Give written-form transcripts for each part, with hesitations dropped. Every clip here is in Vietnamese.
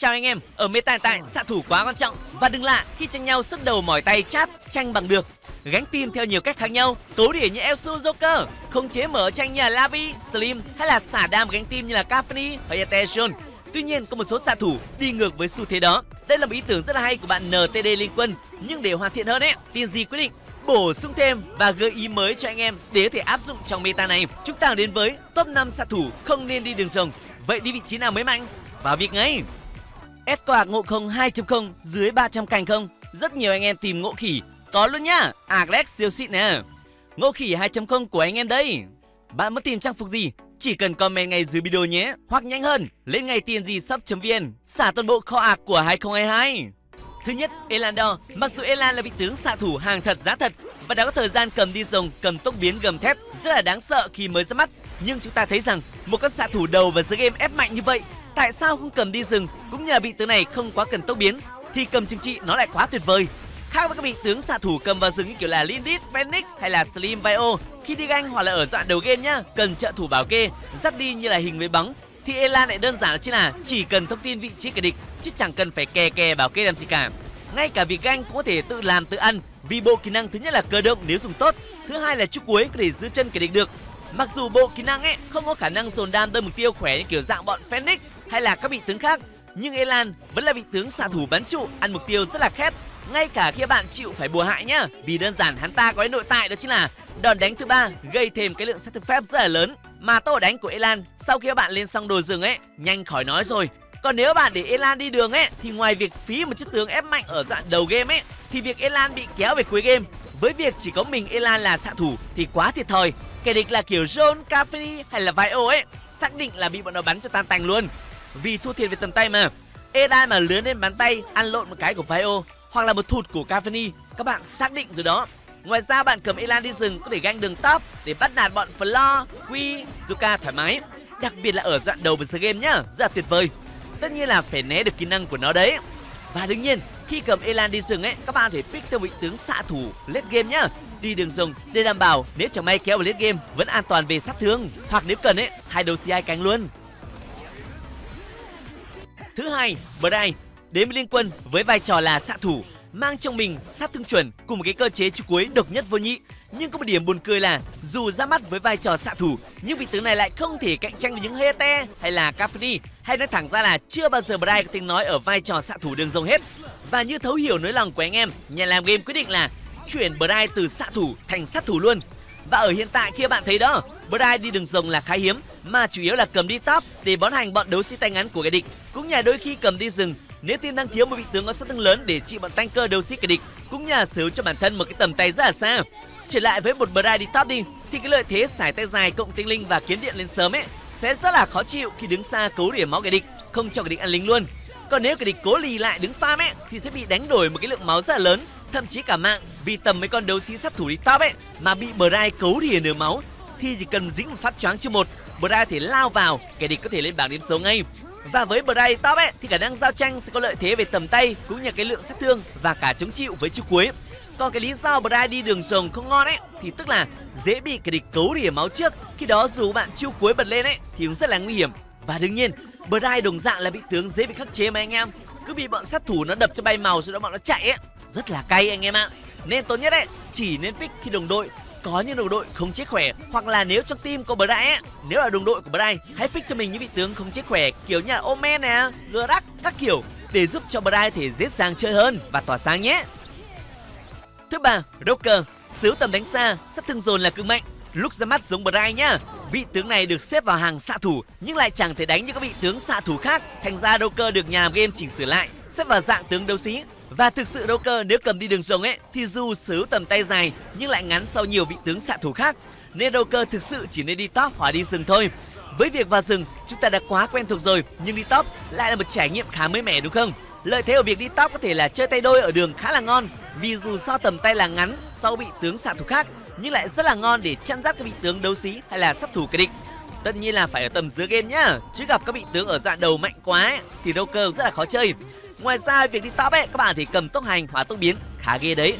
Chào anh em, ở meta hiện tại xạ thủ quá quan trọng và đừng lạ khi tranh nhau sức đầu mỏi tay chát tranh bằng được, gánh team theo nhiều cách khác nhau, tối đỉnh như Elsu Joker, khống chế mở tranh như là Lavi, Slim hay là xả đam gánh team như là Caffney hay Tejon. Tuy nhiên có một số xạ thủ đi ngược với xu thế đó. Đây là một ý tưởng rất là hay của bạn NTD Liên Quân, nhưng để hoàn thiện hơn TNG quyết định bổ sung thêm và gợi ý mới cho anh em để có thể áp dụng trong meta này. Chúng ta đến với top 5 xạ thủ không nên đi đường rồng. Vậy đi vị trí nào mới mạnh? Vào việc ngay. S có ngộ không 2.0 dưới 300 cành không? Rất nhiều anh em tìm ngộ khỉ, có luôn nhá. Alex siêu xịn nè. Ngộ khỉ 2.0 của anh em đây. Bạn muốn tìm trang phục gì? Chỉ cần comment ngay dưới video nhé. Hoặc nhanh hơn, lên ngay tng shop.vn xả toàn bộ kho ạc của 2022. Thứ nhất, Elandorr. Mặc dù Elan là vị tướng xạ thủ hàng thật giá thật và đã có thời gian cầm đi rồng, cầm tốc biến gầm thép rất là đáng sợ khi mới ra mắt, nhưng chúng ta thấy rằng một con xạ thủ đầu và giữa game ép mạnh như vậy, tại sao không cầm đi rừng? Cũng như là vị tướng này không quá cần tốc biến thì cầm trừng trị nó lại quá tuyệt vời. Khác với các vị tướng xạ thủ cầm vào rừng như kiểu là Lindis, Fenix hay là Slim Vio, khi đi ganh hoặc là ở đoạn đầu game nhá, cần trợ thủ bảo kê dắt đi như là hình với bóng, thì Elan lại đơn giản chính là chỉ cần thông tin vị trí kẻ địch chứ chẳng cần phải kè bảo kê làm gì cả. Ngay cả việc ganh cũng có thể tự làm tự ăn vì bộ kỹ năng thứ nhất là cơ động nếu dùng tốt, thứ hai là trụ cuối có thể giữ chân kẻ địch được. Mặc dù bộ kỹ năng không có khả năng dồn đam tới mục tiêu khỏe như kiểu dạng bọn Fenix hay là các vị tướng khác, nhưng Elan vẫn là vị tướng xạ thủ bắn trụ ăn mục tiêu rất là khét, ngay cả khi bạn chịu phải bùa hại nhá, vì đơn giản hắn ta có cái nội tại đó chính là đòn đánh thứ ba gây thêm cái lượng sát thương phép rất là lớn, mà tốc độ đánh của Elan sau khi các bạn lên xong đồ rừng nhanh khỏi nói rồi. Còn nếu bạn để Elan đi đường thì ngoài việc phí một chiếc tướng ép mạnh ở đoạn đầu game thì việc Elan bị kéo về cuối game với việc chỉ có mình Elan là xạ thủ thì quá thiệt thòi. Kẻ địch là kiểu John, Caffney hay là Vio xác định là bị bọn nó bắn cho tan tành luôn. Vì thua thiệt về tầm tay mà Elan mà lướn lên bắn tay ăn lộn một cái của Vio hoặc là một thụt của Caffney, các bạn xác định rồi đó. Ngoài ra bạn cầm Elan đi rừng có thể ganh đường top để bắt nạt bọn Floor, Quy, Zuka thoải mái, đặc biệt là ở đoạn đầu của game nhá, rất là tuyệt vời. Tất nhiên là phải né được kỹ năng của nó đấy. Và đương nhiên khi cầm Elan đi rừng các bạn phải pick theo vị tướng xạ thủ late game nhá, đi đường rồng để đảm bảo nếu chẳng may kéo vào late game vẫn an toàn về sát thương, hoặc nếu cần hai đầu CI cánh luôn. Thứ hai, Bright đến với Liên Quân với vai trò là xạ thủ, mang trong mình sát thương chuẩn cùng một cái cơ chế trụ cuối độc nhất vô nhị. Nhưng có một điểm buồn cười là dù ra mắt với vai trò xạ thủ nhưng vị tướng này lại không thể cạnh tranh với những Hete hay là Caffney, hay nói thẳng ra là chưa bao giờ Bright có tiếng nói ở vai trò xạ thủ đường rồng hết. Và như thấu hiểu nỗi lòng của anh em, nhà làm game quyết định là chuyển Bright từ xạ thủ thành sát thủ luôn. Và ở hiện tại khi bạn thấy đó, Bright đi đường rồng là khá hiếm, mà chủ yếu là cầm đi top để bón hành bọn đấu sĩ tay ngắn của kẻ địch. Cũng nhà đôi khi cầm đi rừng nếu team đang thiếu một vị tướng có sát thương lớn để trị bọn tanker đấu sĩ kẻ địch, cũng nhà sớm cho bản thân một cái tầm tay rất là xa. Trở lại với một Bright đi top đi thì cái lợi thế sải tay dài cộng tinh linh và kiến điện lên sớm sẽ rất là khó chịu khi đứng xa cấu điểm máu kẻ địch, không cho kẻ địch ăn lính luôn. Còn nếu kẻ địch cố lì lại đứng farm thì sẽ bị đánh đổi một cái lượng máu rất là lớn, thậm chí cả mạng, vì tầm mấy con đấu sĩ sát thủ đi top mà bị Bright cấu thì nửa máu thì chỉ cần dính một phát choáng chưa một, Bright thì lao vào, kẻ địch có thể lên bảng điểm số ngay. Và với Bright top thì khả năng giao tranh sẽ có lợi thế về tầm tay cũng như cái lượng sát thương và cả chống chịu với chiêu cuối. Còn cái lý do Bright đi đường rồng không ngon thì tức là dễ bị kẻ địch cấu rỉa máu trước, khi đó dù bạn chiêu cuối bật lên thì cũng rất là nguy hiểm. Và đương nhiên Bright đồng dạng là vị tướng dễ bị khắc chế mà anh em, cứ bị bọn sát thủ nó đập cho bay màu rồi đó bọn nó chạy rất là cay anh em ạ. Nên tốt nhất chỉ nên pick khi đồng đội có những đồng đội không chết khỏe, hoặc là nếu trong team có Bright nếu là đồng đội của Bright, hãy pick cho mình những vị tướng không chết khỏe kiểu như là Omen nè, Grakk các kiểu để giúp cho Bright thể dễ dàng chơi hơn và tỏa sáng nhé. Thứ ba, Rourke, sứ tầm đánh xa, sát thương dồn là cực mạnh, lúc ra mắt giống Bright nhá. Vị tướng này được xếp vào hàng xạ thủ nhưng lại chẳng thể đánh như các vị tướng xạ thủ khác, thành ra Rourke được nhà game chỉnh sửa lại, xếp vào dạng tướng đấu sĩ. Và thực sự Rourke nếu cầm đi đường rồng thì dù sứ tầm tay dài nhưng lại ngắn sau nhiều vị tướng xạ thủ khác, nên Rourke thực sự chỉ nên đi top hoặc đi rừng thôi. Với việc vào rừng chúng ta đã quá quen thuộc rồi, nhưng đi top lại là một trải nghiệm khá mới mẻ đúng không? Lợi thế ở việc đi top có thể là chơi tay đôi ở đường khá là ngon, vì dù sao tầm tay là ngắn sau vị tướng xạ thủ khác nhưng lại rất là ngon để chặn giáp các vị tướng đấu sĩ hay là sát thủ kẻ địch. Tất nhiên là phải ở tầm giữa game nhá, chứ gặp các vị tướng ở dạng đầu mạnh quá thì Rourke rất là khó chơi. Ngoài ra việc đi top các bạn thì cầm tốc hành hóa tốc biến khá ghê đấy,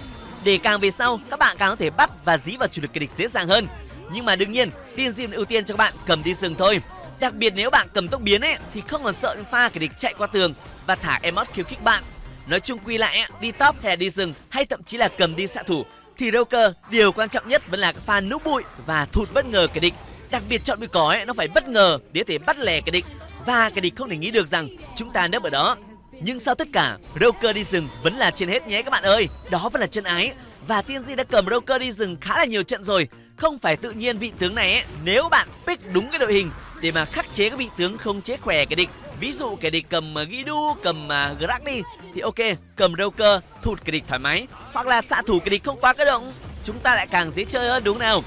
để càng về sau các bạn càng có thể bắt và dí vào chủ lực kẻ địch dễ dàng hơn. Nhưng mà đương nhiên TNG ưu tiên cho các bạn cầm đi rừng thôi, đặc biệt nếu bạn cầm tốc biến thì không còn sợ những pha kẻ địch chạy qua tường và thả emote khiêu khích bạn. Nói chung quy lại, đi top hay đi rừng hay thậm chí là cầm đi xạ thủ thì Rourke điều quan trọng nhất vẫn là các pha núp bụi và thụt bất ngờ kẻ địch. Đặc biệt chọn bị có nó phải bất ngờ để có thể bắt lè kẻ địch và kẻ địch không thể nghĩ được rằng chúng ta nấp ở đó. Nhưng sau tất cả, Rourke đi rừng vẫn là trên hết nhé các bạn ơi. Đó vẫn là chân ái. Và TNG đã cầm Rourke đi rừng khá là nhiều trận rồi. Không phải tự nhiên vị tướng này nếu bạn pick đúng cái đội hình để mà khắc chế các vị tướng không chế khỏe kẻ địch. Ví dụ kẻ địch cầm Gidu, cầm Grakk đi thì ok, cầm Rourke thụt kẻ địch thoải mái, hoặc là xạ thủ kẻ địch không quá cơ động, chúng ta lại càng dễ chơi hơn đúng nào.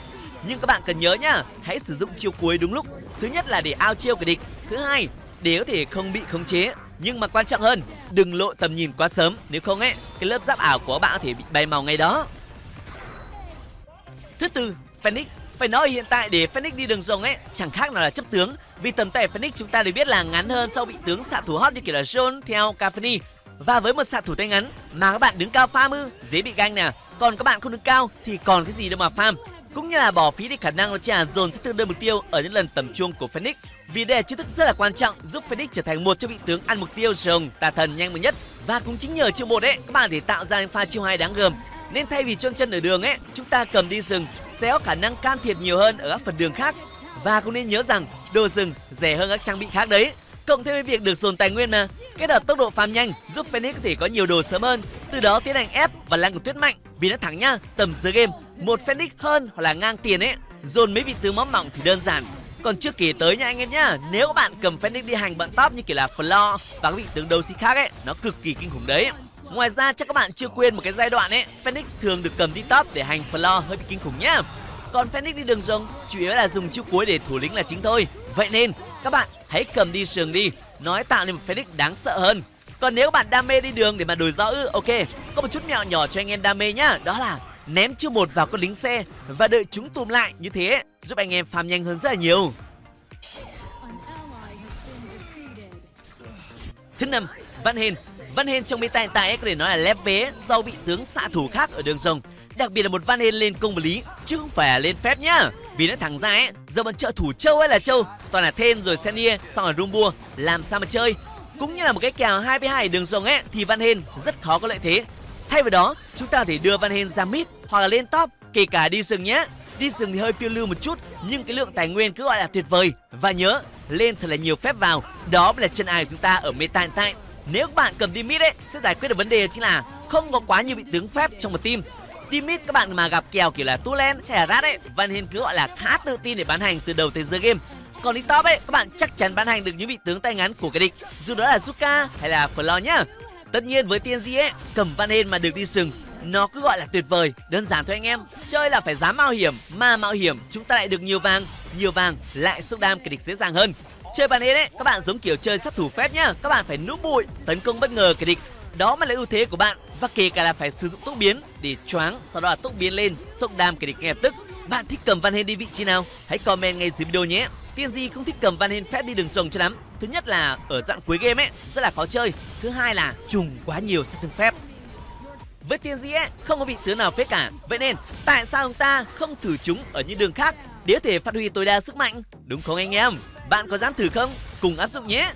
Nhưng các bạn cần nhớ nhá, hãy sử dụng chiêu cuối đúng lúc. Thứ nhất là để out chiêu kẻ địch, thứ hai để có thể không bị khống chế, nhưng mà quan trọng hơn đừng lộ tầm nhìn quá sớm, nếu không cái lớp giáp ảo của bạn có thể bị bay màu ngay đó. Thứ tư, Fenix. Phải nói hiện tại để Fenix đi đường rồng chẳng khác nào là chấp tướng, vì tầm tay Fenix chúng ta đều biết là ngắn hơn so với bị tướng xạ thủ hot như kiểu là John theo Caffany. Và với một xạ thủ tay ngắn mà các bạn đứng cao farm dễ bị ganh nè, còn các bạn không đứng cao thì còn cái gì đâu mà farm, cũng như là bỏ phí đi khả năng nó chỉ là dồn sát thương đơn mục tiêu ở những lần tầm chuông của Fenix, vì đây là chiêu thức rất là quan trọng giúp Fenix trở thành một trong vị tướng ăn mục tiêu rồng tà thần nhanh nhất. Và cũng chính nhờ chiêu một các bạn để tạo ra những pha chiêu hai đáng gờm, nên thay vì chôn chân ở đường chúng ta cầm đi rừng sẽ có khả năng can thiệp nhiều hơn ở các phần đường khác. Và cũng nên nhớ rằng đồ rừng rẻ hơn các trang bị khác đấy, cộng thêm với việc được dồn tài nguyên mà kết hợp tốc độ farm nhanh giúp Fenix có thể có nhiều đồ sớm hơn, từ đó tiến hành ép và lan của tuyết mạnh. Vì nó thẳng nhá, tầm dưới game một Fenix hơn hoặc là ngang tiền dồn mấy vị tướng móm mỏng thì đơn giản. Còn chưa kể tới nha anh em nhá, nếu các bạn cầm Fenix đi hành bọn top như kiểu là floor và các vị tướng đấu sĩ khác nó cực kỳ kinh khủng đấy. Ngoài ra chắc các bạn chưa quên một cái giai đoạn Fenix thường được cầm đi top để hành floor hơi bị kinh khủng nhá. Còn Fenix đi đường rồng chủ yếu là dùng chiêu cuối để thủ lĩnh là chính thôi. Vậy nên các bạn hãy cầm đi sườn đi, nói tạo nên một Fenix đáng sợ hơn. Còn nếu các bạn đam mê đi đường để mà đổi gió ok, có một chút mẹo nhỏ cho anh em đam mê nhá, đó là ném chiêu một vào con lính xe và đợi chúng tùm lại, như thế giúp anh em farm nhanh hơn rất là nhiều. Thứ năm, Valhein. Valhein trong meta hiện tại có thể nói là lép vế do bị tướng xạ thủ khác ở đường rồng, đặc biệt là một Valhein lên công và lý chứ không phải là lên phép nhá. Vì nó thẳng ra giờ bọn trợ thủ châu hay là châu toàn là Thên rồi Senia xong là Rumbua, làm sao mà chơi. Cũng như là một cái kèo 2v2 đường rồng thì Valhein rất khó có lợi thế. Thay vào đó chúng ta có thể đưa Valhein ra mid hoặc là lên top, kể cả đi rừng nhé. Đi rừng thì hơi phiêu lưu một chút nhưng cái lượng tài nguyên cứ gọi là tuyệt vời. Và nhớ lên thật là nhiều phép vào, đó mới là chân ái của chúng ta ở meta hiện tại. Nếu các bạn cầm đi mid sẽ giải quyết được vấn đề chính là không có quá nhiều vị tướng phép trong một team. Đi mid các bạn mà gặp kèo kiểu là Tulen hay là Rath Valhein cứ gọi là khá tự tin để bán hành từ đầu tới giữa game. Còn đi top các bạn chắc chắn bán hành được những vị tướng tay ngắn của cái địch, dù đó là Zuka hay là Floor nhá. Tất nhiên với TNG cầm Valhein mà được đi sừng nó cứ gọi là tuyệt vời. Đơn giản thôi anh em, chơi là phải dám mạo hiểm, mà mạo hiểm chúng ta lại được nhiều vàng, nhiều vàng lại xúc đam kẻ địch dễ dàng hơn. Chơi Valhein các bạn giống kiểu chơi sát thủ phép nhá, các bạn phải núp bụi tấn công bất ngờ kẻ địch, đó mà là ưu thế của bạn. Và kể cả là phải sử dụng tốc biến để choáng, sau đó là tốc biến lên xúc đam kẻ địch ngay lập tức. Bạn thích cầm Valhein đi vị trí nào? Hãy comment ngay dưới video nhé. TNG không thích cầm Valhein phép đi đường rồng cho lắm. Thứ nhất là ở dạng cuối game rất là khó chơi, thứ hai là trùng quá nhiều sát thương phép. Với TNG không có vị tướng nào phép cả, vậy nên tại sao chúng ta không thử chúng ở những đường khác để có thể phát huy tối đa sức mạnh, đúng không anh em? Bạn có dám thử không? Cùng áp dụng nhé.